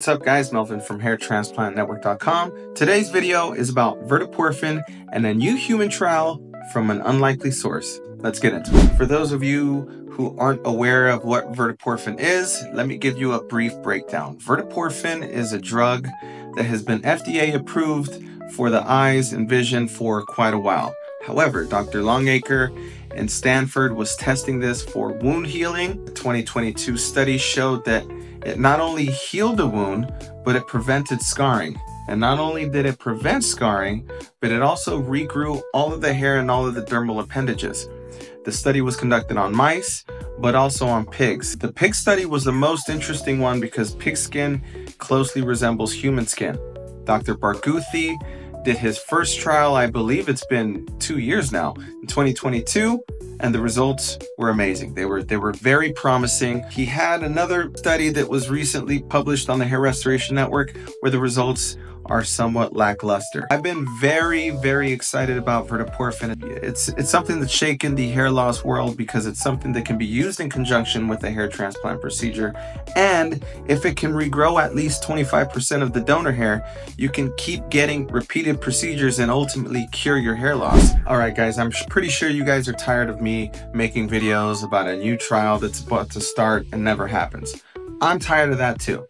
What's up guys, Melvin from HairTransplantNetwork.com. Today's video is about verteporfin and a new human trial from an unlikely source. Let's get into it. For those of you who aren't aware of what verteporfin is, let me give you a brief breakdown. Verteporfin is a drug that has been FDA approved for the eyes and vision for quite a while. However, Dr. Longaker in Stanford was testing this for wound healing. The 2022 study showed that it not only healed the wound, but it prevented scarring. And not only did it prevent scarring, but it also regrew all of the hair and all of the dermal appendages. The study was conducted on mice, but also on pigs. The pig study was the most interesting one because pig skin closely resembles human skin. Dr. Barghouti did his first trial, I believe it's been 2 years now, in 2022, and the results were amazing. They were very promising. He had another study that was recently published on the Hair Restoration Network where the results are somewhat lackluster. I've been very, very excited about verteporfin. It's something that's shaken the hair loss world because it's something that can be used in conjunction with a hair transplant procedure. And if it can regrow at least 25% of the donor hair, you can keep getting repeated procedures and ultimately cure your hair loss. All right, guys, I'm pretty sure you guys are tired of me making videos about a new trial that's about to start and never happens. I'm tired of that too.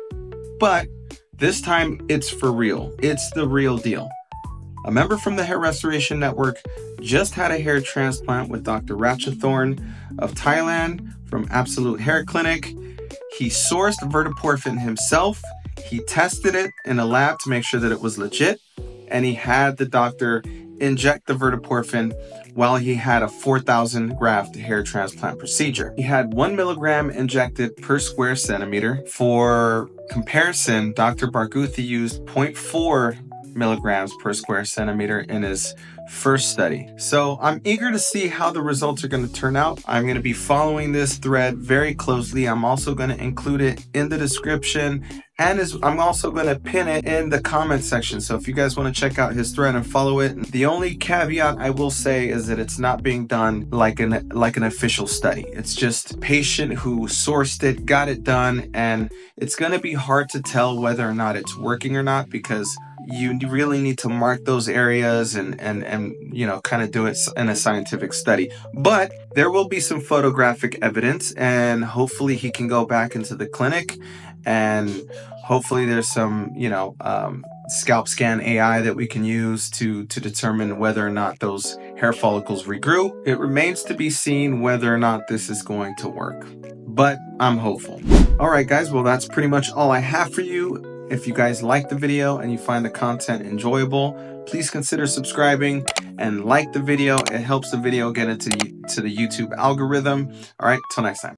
But this time, it's for real. It's the real deal. A member from the Hair Restoration Network just had a hair transplant with Dr. Ratchathorn of Thailand from Absolute Hair Clinic. He sourced verteporfin himself. He tested it in a lab to make sure that it was legit. And he had the doctor inject the verteporfin while he had a 4,000 graft hair transplant procedure. He had 1 milligram injected per square centimeter. For comparison, Dr. Barghouti used 0.4 milligrams per square centimeter in his first study. So I'm eager to see how the results are going to turn out. I'm going to be following this thread very closely. I'm also going to include it in the description, and I'm also going to pin it in the comment section. So if you guys want to check out his thread and follow it, the only caveat I will say is that it's not being done like an official study. It's just patient who sourced it, got it done, and it's going to be hard to tell whether or not it's working or not because you really need to mark those areas and you know, kind of do it in a scientific study. But there will be some photographic evidence, and hopefully he can go back into the clinic, and hopefully there's some, you know, scalp scan AI that we can use to determine whether or not those hair follicles regrew. It remains to be seen whether or not this is going to work, but I'm hopeful. All right, guys, well, that's pretty much all I have for you. If you guys like the video and you find the content enjoyable, please consider subscribing and like the video. It helps the video get into the YouTube algorithm. All right, till next time.